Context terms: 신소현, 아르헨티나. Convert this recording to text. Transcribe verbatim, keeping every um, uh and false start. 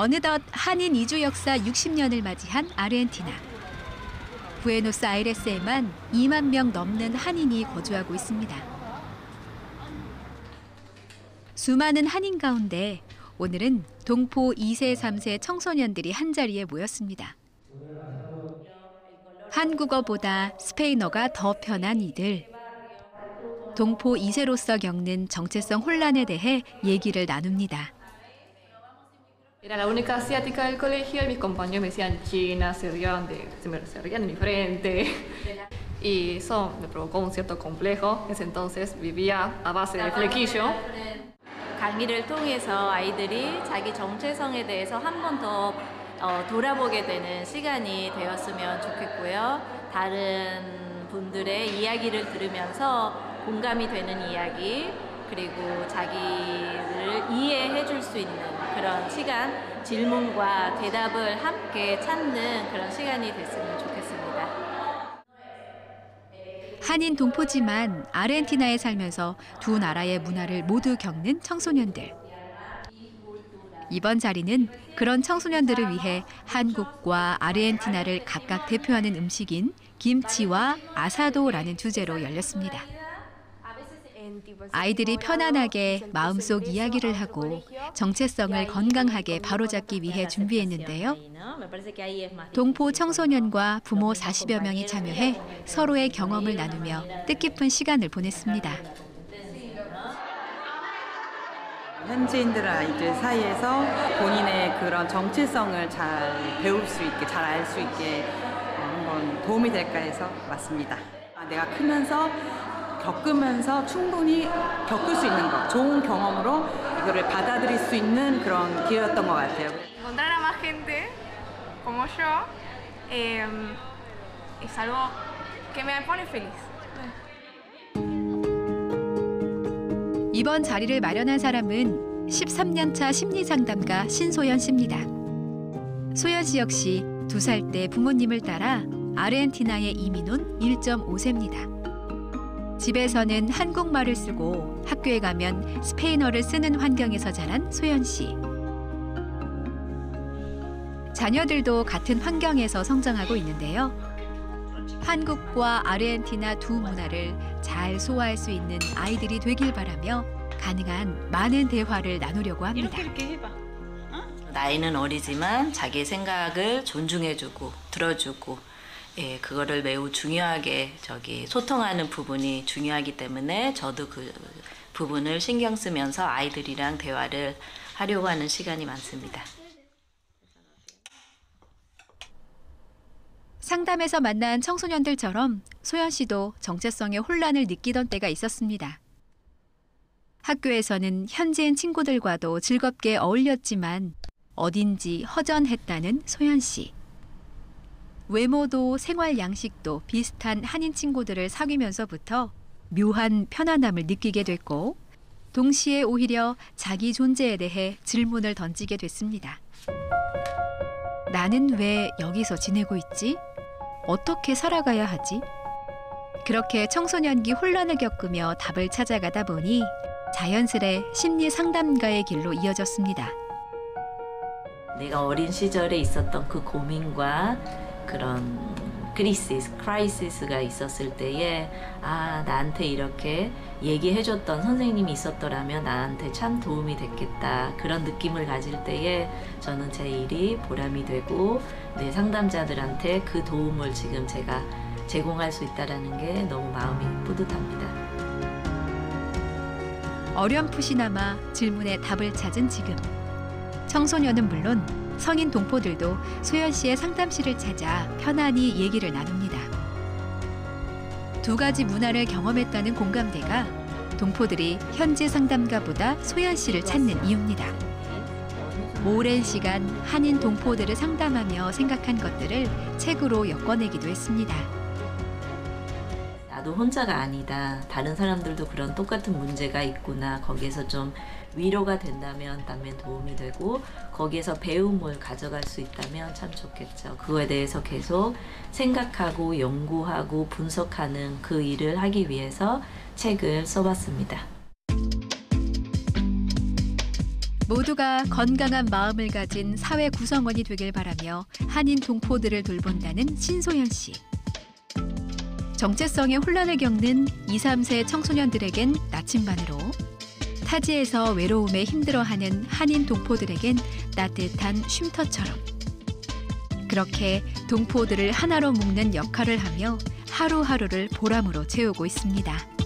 어느덧 한인 이주 역사 육십 년을 맞이한 아르헨티나. 부에노스아이레스에만 이만 명 넘는 한인이 거주하고 있습니다. 수많은 한인 가운데 오늘은 동포 이 세, 삼 세 청소년들이 한자리에 모였습니다. 한국어보다 스페인어가 더 편한 이들. 동포 이 세로서 겪는 정체성 혼란에 대해 얘기를 나눕니다. Era la única asiática del colegio y mis compañeros me decían china, se rían de, se me rían de mi frente. Y eso me provocó un cierto complejo. En ese entonces vivía a base de flequillo. 강의를 통해서 아이들이 자기 정체성에 대해서 한 번 더 어, 돌아보게 되는 시간이 되었으면 좋겠고요. 다른 분들의 이야기를 들으면서 공감이 되는 이야기, 그리고 자기를 이해해 줄 수 있는 그런 시간, 질문과 대답을 함께 찾는 그런 시간이 됐으면 좋겠습니다. 한인 동포지만 아르헨티나에 살면서 두 나라의 문화를 모두 겪는 청소년들. 이번 자리는 그런 청소년들을 위해 한국과 아르헨티나를 각각 대표하는 음식인 김치와 아사도라는 주제로 열렸습니다. 아이들이 편안하게 마음속 이야기를 하고 정체성을 건강하게 바로잡기 위해 준비했는데요. 동포 청소년과 부모 사십여 명이 참여해 서로의 경험을 나누며 뜻깊은 시간을 보냈습니다. 현지인들 아이들 사이에서 본인의 그런 정체성을 잘 배울 수 있게, 잘 알 수 있게 한번 도움이 될까 해서 왔습니다. 내가 크면서 겪으면서 충분히 겪을 수 있는 것, 좋은 경험으로 이거를 받아들일 수 있는 그런 기회였던 것 같아요. Encontrar a más gente como yo es algo que me pone feliz. 이번 자리를 마련한 사람은 십삼 년 차 심리상담가 신소현 씨입니다. 소현 씨 역시 두 살 때 부모님을 따라 아르헨티나에 이민 온 일 점 오 세입니다. 집에서는 한국말을 쓰고 학교에 가면 스페인어를 쓰는 환경에서 자란 소현 씨. 자녀들도 같은 환경에서 성장하고 있는데요. 한국과 아르헨티나 두 문화를 잘 소화할 수 있는 아이들이 되길 바라며 가능한 많은 대화를 나누려고 합니다. 이렇게, 이렇게 해봐. 어? 나이는 어리지만 자기 생각을 존중해주고 들어주고 예, 그거를 매우 중요하게 저기 소통하는 부분이 중요하기 때문에 저도 그 부분을 신경 쓰면서 아이들이랑 대화를 하려고 하는 시간이 많습니다. 상담에서 만난 청소년들처럼 소현 씨도 정체성의 혼란을 느끼던 때가 있었습니다. 학교에서는 현지인 친구들과도 즐겁게 어울렸지만 어딘지 허전했다는 소현 씨. 외모도 생활 양식도 비슷한 한인 친구들을 사귀면서부터 묘한 편안함을 느끼게 됐고 동시에 오히려 자기 존재에 대해 질문을 던지게 됐습니다. 나는 왜 여기서 지내고 있지? 어떻게 살아가야 하지? 그렇게 청소년기 혼란을 겪으며 답을 찾아가다 보니 자연스레 심리 상담가의 길로 이어졌습니다. 내가 어린 시절에 있었던 그 고민과 그런 크리시스, 크라이시스가 있었을 때에 아, 나한테 이렇게 얘기해줬던 선생님이 있었더라면 나한테 참 도움이 됐겠다. 그런 느낌을 가질 때에 저는 제 일이 보람이 되고 내 상담자들한테 그 도움을 지금 제가 제공할 수 있다는 게 너무 마음이 뿌듯합니다. 어렴풋이나마 질문에 답을 찾은 지금. 청소년은 물론 성인 동포들도 소현 씨의 상담실을 찾아 편안히 얘기를 나눕니다. 두 가지 문화를 경험했다는 공감대가 동포들이 현지 상담가보다 소현 씨를 찾는 이유입니다. 오랜 시간 한인 동포들을 상담하며 생각한 것들을 책으로 엮어내기도 했습니다. 나도 혼자가 아니다. 다른 사람들도 그런 똑같은 문제가 있구나. 거기에서 좀 위로가 된다면 남에 도움이 되고 거기에서 배움을 가져갈 수 있다면 참 좋겠죠. 그거에 대해서 계속 생각하고 연구하고 분석하는 그 일을 하기 위해서 책을 써봤습니다. 모두가 건강한 마음을 가진 사회 구성원이 되길 바라며 한인 동포들을 돌본다는 신소현 씨. 정체성의 혼란을 겪는 이, 삼 세 청소년들에겐 나침반으로, 타지에서 외로움에 힘들어하는 한인 동포들에겐 따뜻한 쉼터처럼, 그렇게 동포들을 하나로 묶는 역할을 하며 하루하루를 보람으로 채우고 있습니다.